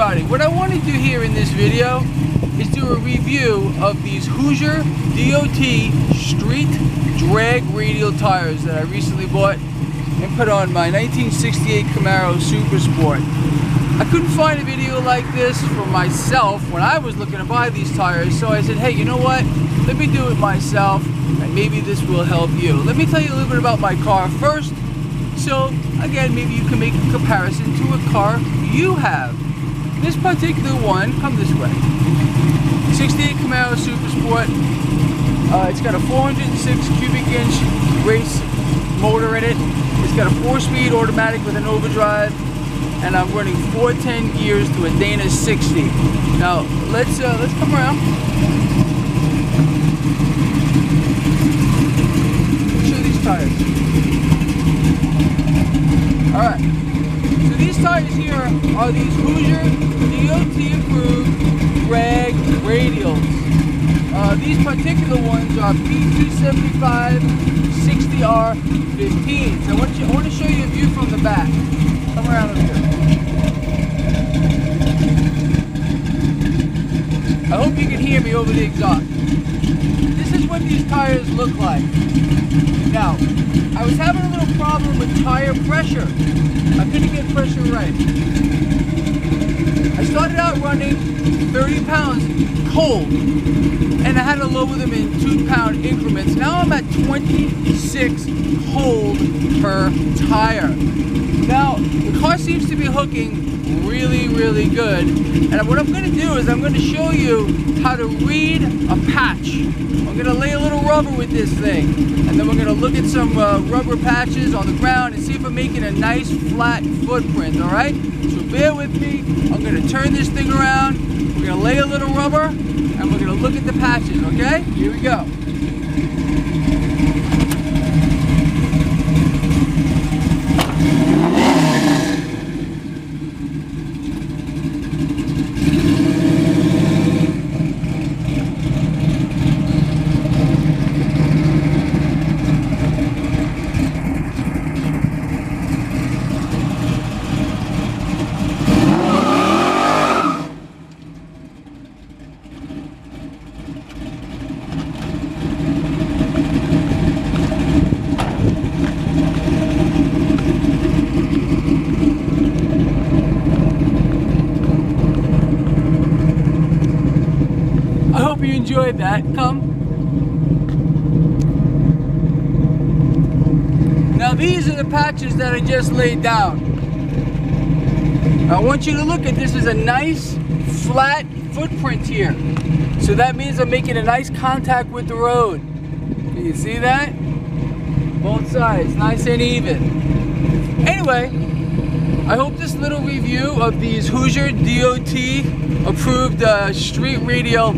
everybody. What I want to do here in this video is do a review of these Hoosier DOT street drag radial tires that I recently bought and put on my 1968 Camaro Super Sport. I couldn't find a video like this for myself when I was looking to buy these tires, so I said, hey, you know what? Let me do it myself, and maybe this will help you. Let me tell you a little bit about my car first. So again, maybe you can make a comparison to a car you have. This particular one, come this way, 68 Camaro Super Sport. It's got a 406 cubic inch race motor in it. It's got a 4-speed automatic with an overdrive, and I'm running 410 gears to a Dana 60. Now let's come around. Show these tires. Alright, so these tires here are these Hoosier DOT approved drag radials. These particular ones are P275 60R15s. So I want to show you a view from the back. Come around over here. I hope you can hear me over the exhaust. This is what these tires look like. Now, I was having a little problem with tire pressure. I couldn't get pressure right. I started out running 30 pounds cold, and I had to lower them in 2-pound increments. Now I'm at 26 cold per tire. Now, the car seems to be hooking really, really good. And what I'm gonna do is I'm gonna show you how to read a patch. I'm gonna lay a little rubber with this thing, and then we're gonna look at some rubber patches on the ground and see if I'm making a nice flat footprint, all right? So bear with me. I'm gonna turn this thing around, we're gonna lay a little rubber, and we're gonna look at the patches, okay? Here we go. You enjoyed that. Come. Now these are the patches that I just laid down. I want you to look at this as a nice flat footprint here. So that means I'm making a nice contact with the road. Can you see that? Both sides, nice and even. Anyway, I hope this little review of these Hoosier DOT approved street radial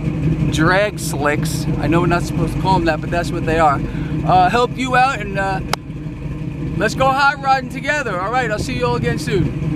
drag slicks, I know we're not supposed to call them that, but that's what they are, helped you out, and let's go hot rodding together. All right, I'll see you all again soon.